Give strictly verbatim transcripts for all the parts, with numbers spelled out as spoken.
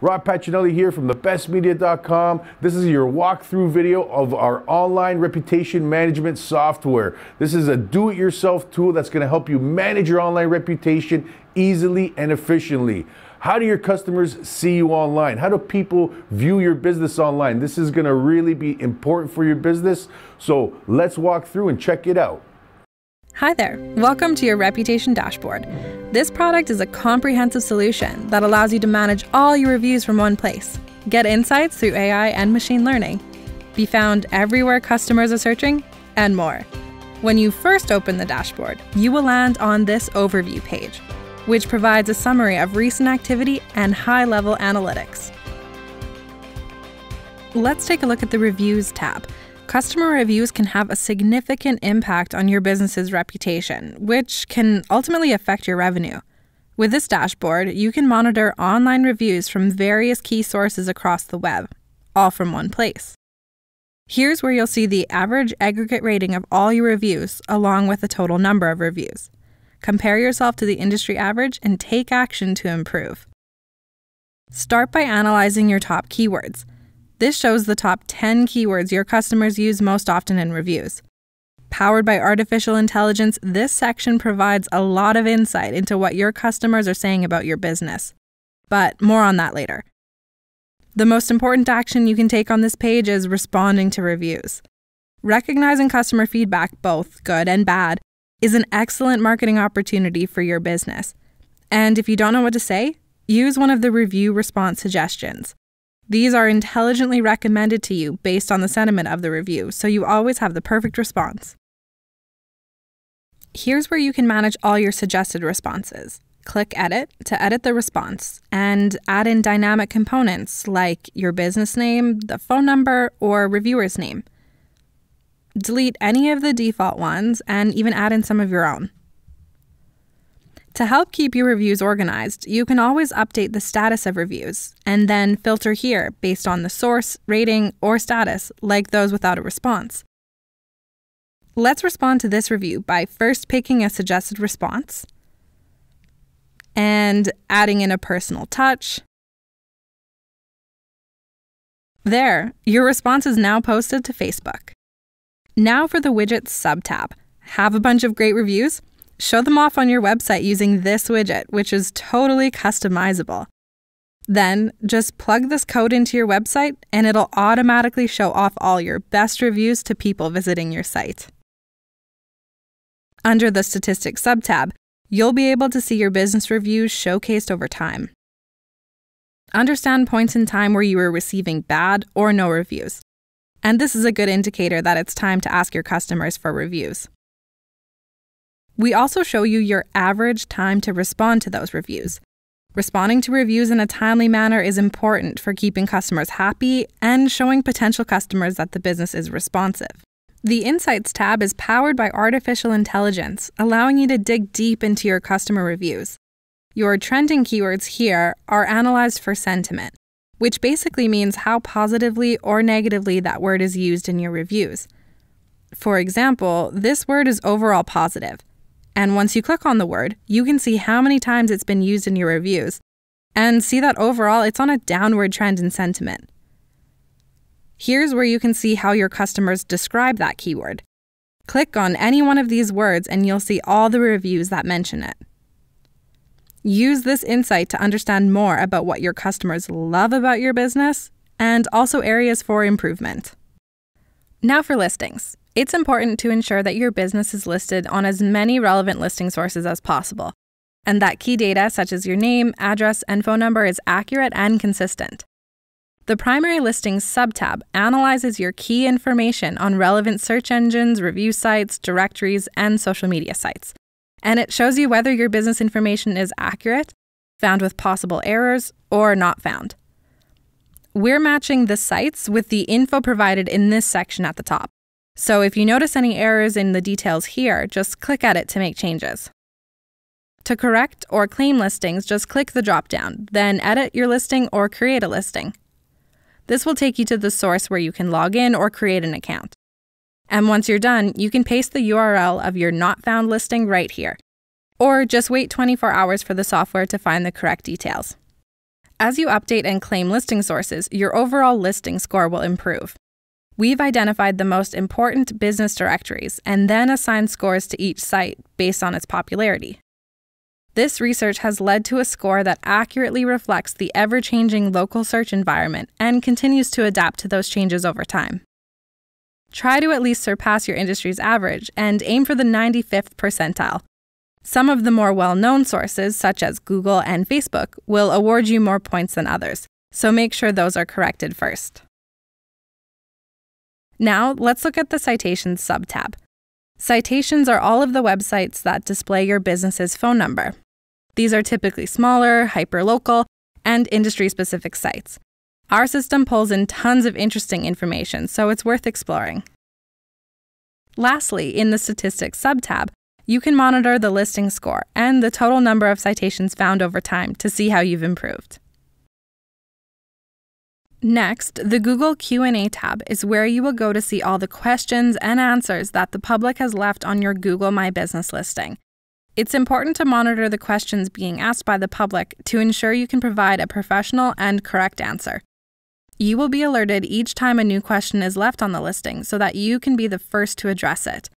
Rob Pacinelli here from the best media dot com. This is your walkthrough video of our online reputation management software. This is a do-it-yourself tool that's going to help you manage your online reputation easily and efficiently. How do your customers see you online? How do people view your business online? This is going to really be important for your business. So let's walk through and check it out. Hi there, welcome to your Reputation Dashboard. This product is a comprehensive solution that allows you to manage all your reviews from one place, get insights through A I and machine learning, be found everywhere customers are searching, and more. When you first open the dashboard, you will land on this overview page, which provides a summary of recent activity and high-level analytics. Let's take a look at the Reviews tab. Customer reviews can have a significant impact on your business's reputation, which can ultimately affect your revenue. With this dashboard, you can monitor online reviews from various key sources across the web, all from one place. Here's where you'll see the average aggregate rating of all your reviews, along with the total number of reviews. Compare yourself to the industry average and take action to improve. Start by analyzing your top keywords. This shows the top ten keywords your customers use most often in reviews. Powered by artificial intelligence, this section provides a lot of insight into what your customers are saying about your business. But more on that later. The most important action you can take on this page is responding to reviews. Recognizing customer feedback, both good and bad, is an excellent marketing opportunity for your business. And if you don't know what to say, use one of the review response suggestions. These are intelligently recommended to you based on the sentiment of the review, so you always have the perfect response. Here's where you can manage all your suggested responses. Click Edit to edit the response and add in dynamic components like your business name, the phone number, or reviewer's name. Delete any of the default ones and even add in some of your own. To help keep your reviews organized, you can always update the status of reviews and then filter here based on the source, rating, or status, like those without a response. Let's respond to this review by first picking a suggested response and adding in a personal touch. There, your response is now posted to Facebook. Now for the widgets subtab. Have a bunch of great reviews? Show them off on your website using this widget, which is totally customizable. Then, just plug this code into your website and it'll automatically show off all your best reviews to people visiting your site. Under the Statistics subtab, you'll be able to see your business reviews showcased over time. Understand points in time where you were receiving bad or no reviews. And this is a good indicator that it's time to ask your customers for reviews. We also show you your average time to respond to those reviews. Responding to reviews in a timely manner is important for keeping customers happy and showing potential customers that the business is responsive. The Insights tab is powered by artificial intelligence, allowing you to dig deep into your customer reviews. Your trending keywords here are analyzed for sentiment, which basically means how positively or negatively that word is used in your reviews. For example, this word is overall positive. And once you click on the word, you can see how many times it's been used in your reviews and see that overall it's on a downward trend in sentiment. Here's where you can see how your customers describe that keyword. Click on any one of these words and you'll see all the reviews that mention it. Use this insight to understand more about what your customers love about your business and also areas for improvement. Now for listings. It's important to ensure that your business is listed on as many relevant listing sources as possible, and that key data such as your name, address, and phone number is accurate and consistent. The Primary Listings subtab analyzes your key information on relevant search engines, review sites, directories, and social media sites, and it shows you whether your business information is accurate, found with possible errors, or not found. We're matching the sites with the info provided in this section at the top. So if you notice any errors in the details here, just click at it to make changes. To correct or claim listings, just click the drop-down, then edit your listing or create a listing. This will take you to the source where you can log in or create an account. And once you're done, you can paste the U R L of your not found listing right here, or just wait twenty-four hours for the software to find the correct details. As you update and claim listing sources, your overall listing score will improve. We've identified the most important business directories and then assigned scores to each site based on its popularity. This research has led to a score that accurately reflects the ever-changing local search environment and continues to adapt to those changes over time. Try to at least surpass your industry's average and aim for the ninety-fifth percentile. Some of the more well-known sources, such as Google and Facebook, will award you more points than others, so make sure those are corrected first. Now, let's look at the Citations sub-tab. Citations are all of the websites that display your business's phone number. These are typically smaller, hyperlocal, and industry-specific sites. Our system pulls in tons of interesting information, so it's worth exploring. Lastly, in the Statistics sub-tab, you can monitor the listing score and the total number of citations found over time to see how you've improved. Next, the Google Q and A tab is where you will go to see all the questions and answers that the public has left on your Google My Business listing. It's important to monitor the questions being asked by the public to ensure you can provide a professional and correct answer. You will be alerted each time a new question is left on the listing so that you can be the first to address it.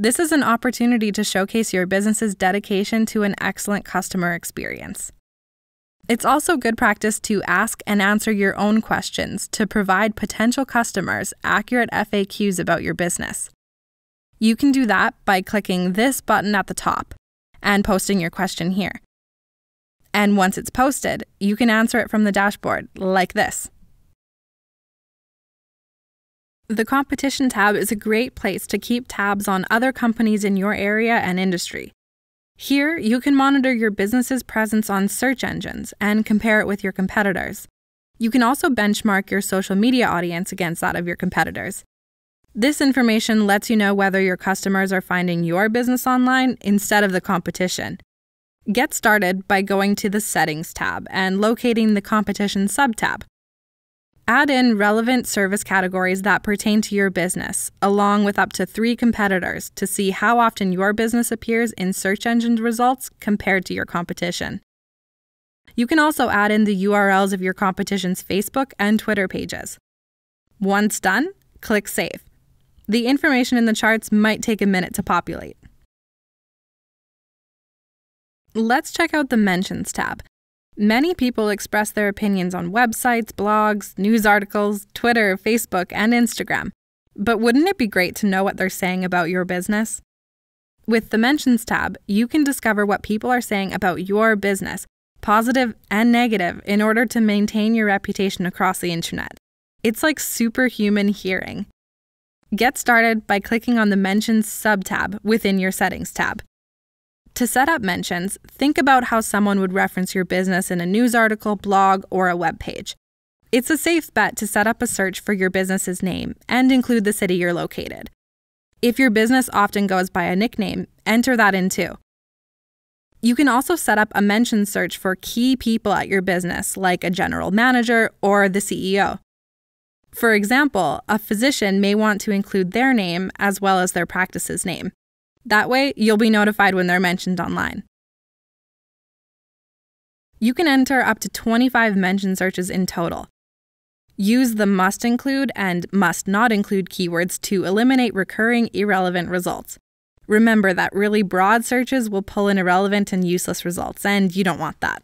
This is an opportunity to showcase your business's dedication to an excellent customer experience. It's also good practice to ask and answer your own questions to provide potential customers accurate F A Qs about your business. You can do that by clicking this button at the top and posting your question here. And once it's posted, you can answer it from the dashboard, like this. The Competition tab is a great place to keep tabs on other companies in your area and industry. Here, you can monitor your business's presence on search engines and compare it with your competitors. You can also benchmark your social media audience against that of your competitors. This information lets you know whether your customers are finding your business online instead of the competition. Get started by going to the Settings tab and locating the Competition sub-tab. Add in relevant service categories that pertain to your business, along with up to three competitors, to see how often your business appears in search engine results compared to your competition. You can also add in the U R Ls of your competition's Facebook and Twitter pages. Once done, click Save. The information in the charts might take a minute to populate. Let's check out the Mentions tab. Many people express their opinions on websites, blogs, news articles, Twitter, Facebook, and Instagram. But wouldn't it be great to know what they're saying about your business? With the Mentions tab, you can discover what people are saying about your business, positive and negative, in order to maintain your reputation across the internet. It's like superhuman hearing. Get started by clicking on the Mentions sub-tab within your Settings tab. To set up mentions, think about how someone would reference your business in a news article, blog, or a web page. It's a safe bet to set up a search for your business's name and include the city you're located. If your business often goes by a nickname, enter that in too. You can also set up a mention search for key people at your business, like a general manager or the C E O. For example, a physician may want to include their name as well as their practice's name. That way, you'll be notified when they're mentioned online. You can enter up to twenty-five mention searches in total. Use the must include and must not include keywords to eliminate recurring irrelevant results. Remember that really broad searches will pull in irrelevant and useless results, and you don't want that.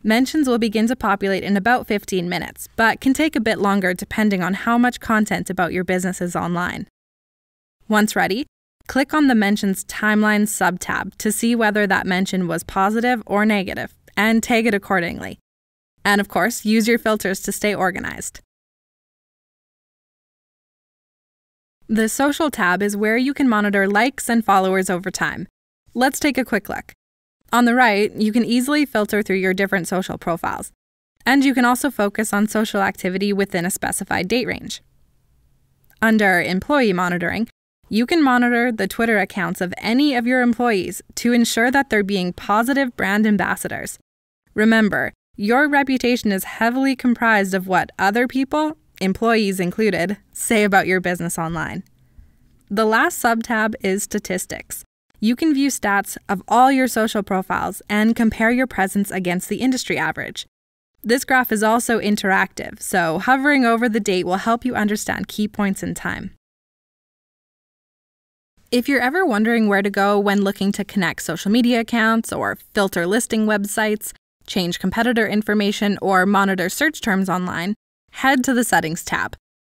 Mentions will begin to populate in about fifteen minutes, but can take a bit longer depending on how much content about your business is online. Once ready, click on the Mentions Timeline sub-tab to see whether that mention was positive or negative, and tag it accordingly. And of course, use your filters to stay organized. The Social tab is where you can monitor likes and followers over time. Let's take a quick look. On the right, you can easily filter through your different social profiles. And you can also focus on social activity within a specified date range. Under Employee Monitoring, you can monitor the Twitter accounts of any of your employees to ensure that they're being positive brand ambassadors. Remember, your reputation is heavily comprised of what other people, employees included, say about your business online. The last sub-tab is Statistics. You can view stats of all your social profiles and compare your presence against the industry average. This graph is also interactive, so hovering over the date will help you understand key points in time. If you're ever wondering where to go when looking to connect social media accounts or filter listing websites, change competitor information, or monitor search terms online, head to the Settings tab.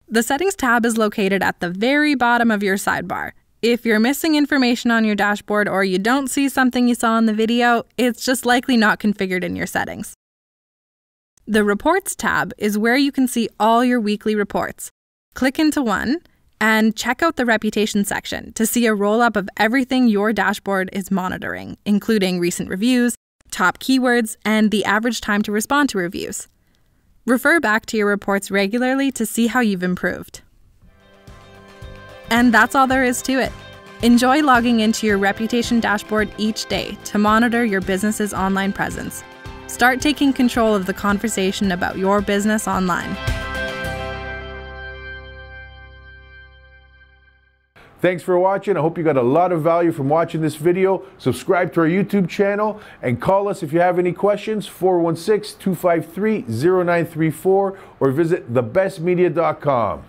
The Settings tab is located at the very bottom of your sidebar. If you're missing information on your dashboard or you don't see something you saw in the video, it's just likely not configured in your settings. The Reports tab is where you can see all your weekly reports. Click into one and check out the Reputation section to see a roll-up of everything your dashboard is monitoring, including recent reviews, top keywords, and the average time to respond to reviews. Refer back to your reports regularly to see how you've improved. And that's all there is to it. Enjoy logging into your Reputation dashboard each day to monitor your business's online presence. Start taking control of the conversation about your business online. Thanks for watching. I hope you got a lot of value from watching this video. Subscribe to our YouTube channel and call us if you have any questions, four one six, two five three, zero nine three four, or visit the best media dot com.